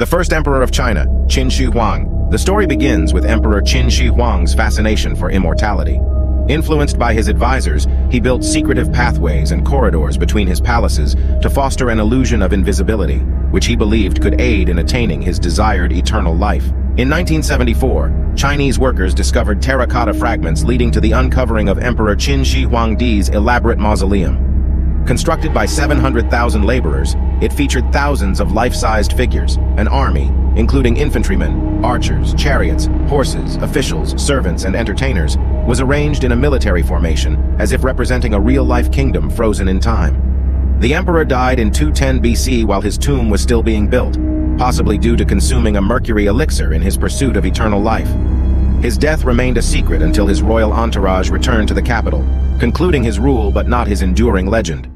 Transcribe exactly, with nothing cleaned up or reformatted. The first emperor of China, Qin Shi Huang. The story begins with Emperor Qin Shi Huang's fascination for immortality. Influenced by his advisors, he built secretive pathways and corridors between his palaces to foster an illusion of invisibility, which he believed could aid in attaining his desired eternal life. In nineteen seventy-four, Chinese workers discovered terracotta fragments leading to the uncovering of Emperor Qin Shi Huangdi's elaborate mausoleum. Constructed by seven hundred thousand laborers, it featured thousands of life-sized figures, an army, including infantrymen, archers, chariots, horses, officials, servants, and entertainers, was arranged in a military formation, as if representing a real-life kingdom frozen in time. The emperor died in two ten B C while his tomb was still being built, possibly due to consuming a mercury elixir in his pursuit of eternal life. His death remained a secret until his royal entourage returned to the capital, concluding his rule but not his enduring legend.